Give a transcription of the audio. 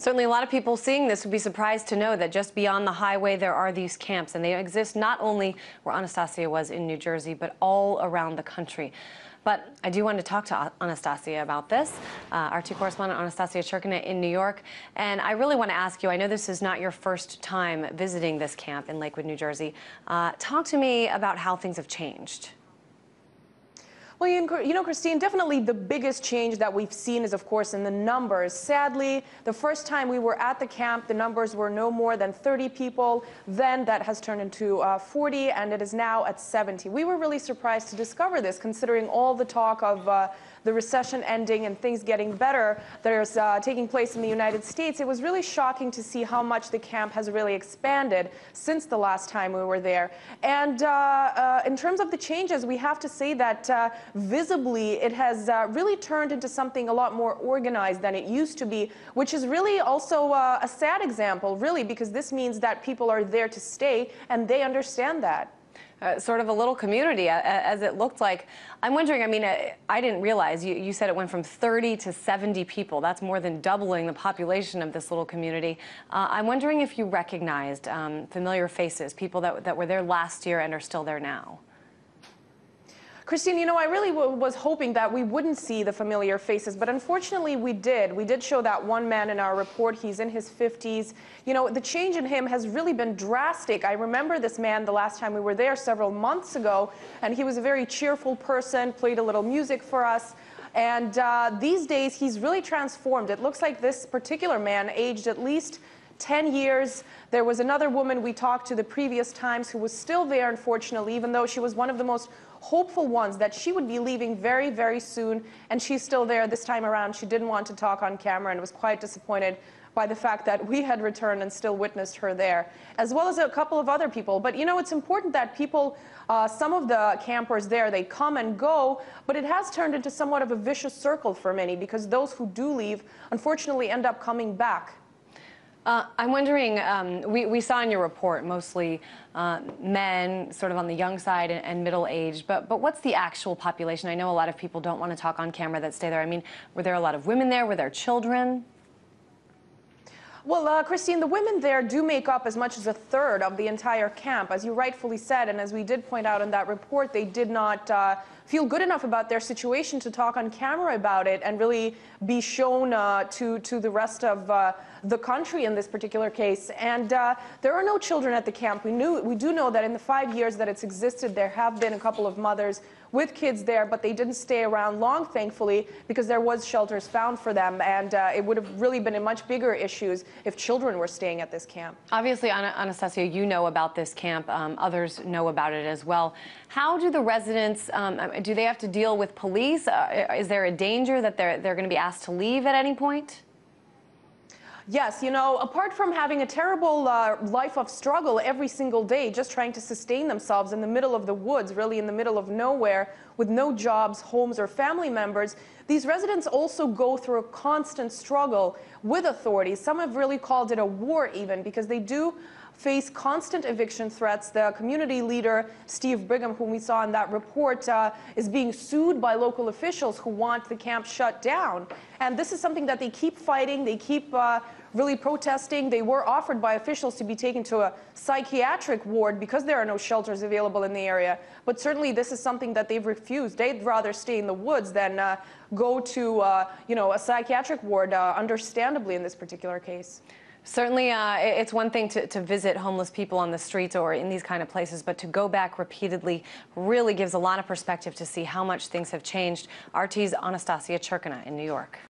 Certainly a lot of people seeing this would be surprised to know that just beyond the highway there are these camps, and they exist not only where Anastasia was in New Jersey, but all around the country. But I do want to talk to Anastasia about this, our two correspondent Anastasia Churkina in New York. And I really want to ask you, I know this is not your first time visiting this camp in Lakewood, New Jersey. Talk to me about how things have changed. Well, you know, Christine, definitely the biggest change that we've seen is, of course, in the numbers. Sadly, the first time we were at the camp, the numbers were no more than 30 people. Then that has turned into 40, and it is now at 70. We were really surprised to discover this, considering all the talk of the recession ending and things getting better that is taking place in the United States. It was really shocking to see how much the camp has really expanded since the last time we were there. And in terms of the changes, we have to say that visibly, it has really turned into something a lot more organized than it used to be, which is really also a sad example, really, because this means that people are there to stay, and they understand that. Sort of a little community, as it looked like. I'm wondering, I mean, I didn't realize, you said it went from 30 to 70 people. That's more than doubling the population of this little community. I'm wondering if you recognized familiar faces, people that were there last year and are still there now. Christine, you know, I really was hoping that we wouldn't see the familiar faces, but unfortunately we did. We did show that one man in our report. He's in his 50s. You know, the change in him has really been drastic. I remember this man the last time we were there several months ago, and he was a very cheerful person, played a little music for us. And these days, he's really transformed. It looks like this particular man aged at least 10 years. There was another woman we talked to the previous times who was still there, unfortunately, even though she was one of the most hopeful ones that she would be leaving very, very soon, and she's still there this time around. She didn't want to talk on camera and was quite disappointed by the fact that we had returned and still witnessed her there, as well as a couple of other people. But, you know, it's important that people, some of the campers there, they come and go, but it has turned into somewhat of a vicious circle for many, because those who do leave, unfortunately, end up coming back. I'm wondering, we saw in your report mostly men sort of on the young side and middle-aged, but what's the actual population? I know a lot of people don't want to talk on camera that stay there. I mean, were there a lot of women there? Were there children? Well, Christine, the women there do make up as much as a third of the entire camp, as you rightfully said, and as we did point out in that report, they did not feel good enough about their situation to talk on camera about it and really be shown to the rest of the country in this particular case. And there are no children at the camp. We do know that in the 5 years that it's existed, there have been a couple of mothers with kids there, but they didn't stay around long, thankfully, because there was shelters found for them, and it would have really been a much bigger issue if children were staying at this camp. Obviously, Anastasia, you know about this camp. Others know about it as well. How do the residents, do they have to deal with police? Is there a danger that they're going to be asked to leave at any point? Yes, you know, apart from having a terrible life of struggle every single day, just trying to sustain themselves in the middle of the woods, really in the middle of nowhere, with no jobs, homes, or family members, these residents also go through a constant struggle with authorities. Some have really called it a war even, because they do face constant eviction threats. The community leader, Steve Brigham, whom we saw in that report, is being sued by local officials who want the camp shut down. And this is something that they keep fighting. They keep really protesting. They were offered by officials to be taken to a psychiatric ward because there are no shelters available in the area. But certainly this is something that they've refused. They'd rather stay in the woods than go to, you know, a psychiatric ward, understandably, in this particular case. Certainly, it's one thing to visit homeless people on the streets or in these kind of places, but to go back repeatedly really gives a lot of perspective to see how much things have changed. RT's Anastasia Churkina in New York.